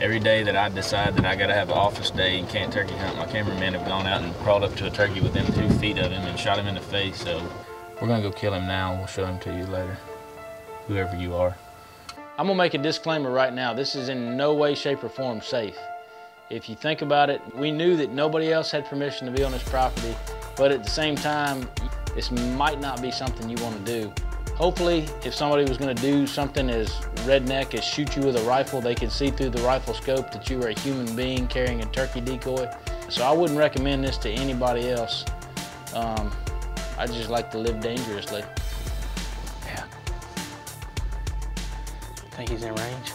Every day that I decide that I gotta have an office day and can't turkey hunt, my cameramen have gone out and crawled up to a turkey within 2 feet of him and shot him in the face, so we're gonna go kill him now. We'll show him to you later, whoever you are. I'm gonna make a disclaimer right now. This is in no way, shape, or form safe. If you think about it, we knew that nobody else had permission to be on this property, but at the same time, this might not be something you wanna do. Hopefully, if somebody was gonna do something as redneck as shoot you with a rifle, they could see through the rifle scope that you were a human being carrying a turkey decoy. So I wouldn't recommend this to anybody else. I just like to live dangerously. Yeah. I think he's in range.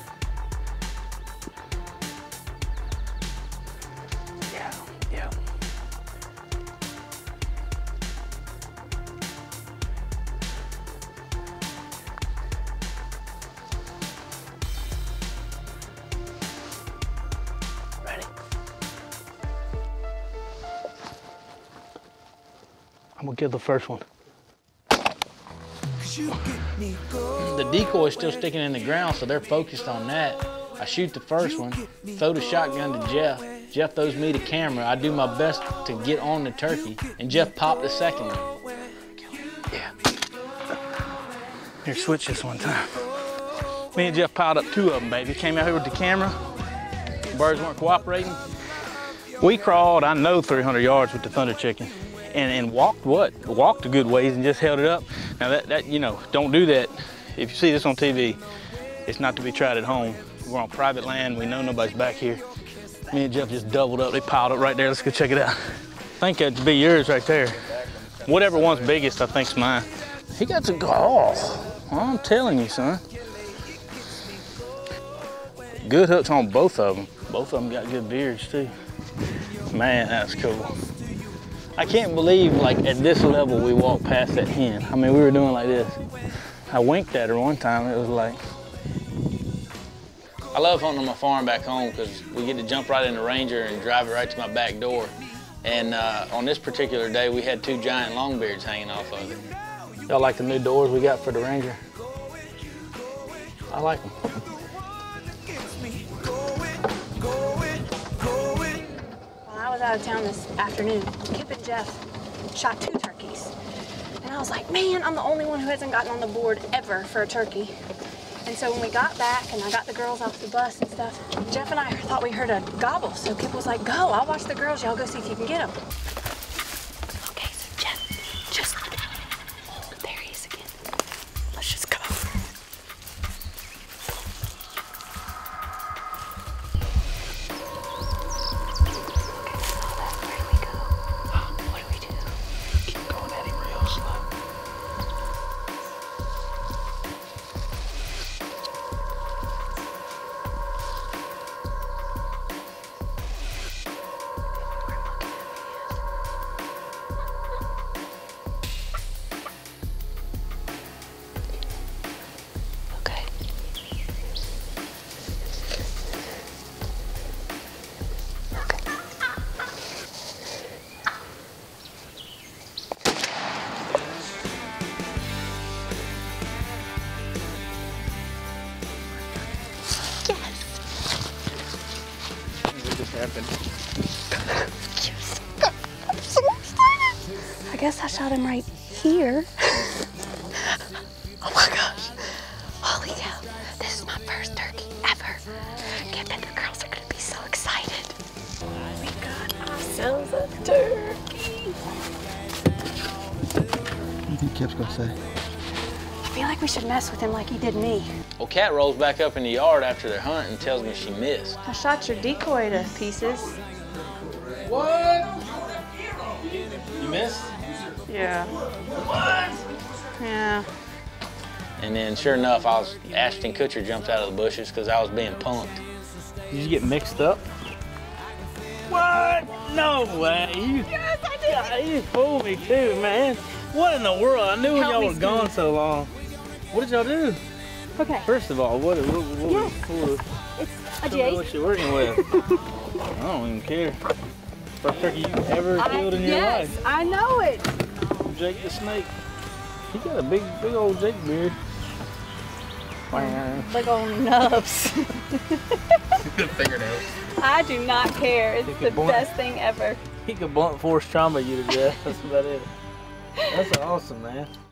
I'm gonna give the first one. The decoy's still sticking in the ground, so they're focused on that. I shoot the first one, throw the shotgun to Jeff. Jeff throws me the camera. I do my best to get on the turkey, and Jeff popped the second one. Yeah. Here, switch this one time. Me and Jeff piled up 2 of them, baby. Came out here with the camera. Birds weren't cooperating. We crawled, I know, 300 yards with the Thunder Chicken. And walked what? Walked a good ways and just held it up. Now that you know, don't do that. If you see this on TV, it's not to be tried at home. We're on private land, we know nobody's back here. Me and Jeff just doubled up, they piled up right there. Let's go check it out. I think that'd be yours right there. Whatever one's biggest, I think's mine. He got to go, oh, I'm telling you, son. Good hooks on both of them. Both of them got good beards too. Man, that's cool. I can't believe, like, at this level we walked past that hen. I mean, we were doing like this. I winked at her one time, it was like... I love hunting on my farm back home because we get to jump right in the Ranger and drive it right to my back door. And on this particular day, we had 2 giant longbeards hanging off of it. Y'all like the new doors we got for the Ranger? I like them. Out of town this afternoon, Kip and Jeff shot 2 turkeys. And I was like, man, I'm the only one who hasn't gotten on the board ever for a turkey. And so when we got back and I got the girls off the bus and stuff, Jeff and I thought we heard a gobble. So Kip was like, go, I'll watch the girls. Y'all go see if you can get them. Okay, so Jeff, just, oh, there he is again. Let's just go. I'm so excited. I guess I shot him right here. Oh my gosh. Holy cow. This is my first turkey ever. Kip and the girls are going to be so excited. We got ourselves a turkey. What do you think Kip's going to say? I feel like we should mess with him like he did me. Well, Kat rolls back up in the yard after their hunt and tells me she missed. I shot your decoy to pieces. What? You missed? Yeah. What? Yeah. And then, sure enough, Ashton Kutcher jumped out of the bushes because I was being punked. Did you get mixed up? What? No way. Yes, I did. You fooled me too, man. What in the world? I knew y'all were gone so long. What did y'all do? Okay. First of all, what I don't know what you're working with. I don't even care. First turkey you ever killed in your life. Yes, I know it. Jake the Snake. He got a big old Jake beard. Like old nubs. Fingernails. I do not care. It's the best thing ever. He could blunt force trauma you to death. That's about it. That's awesome, man.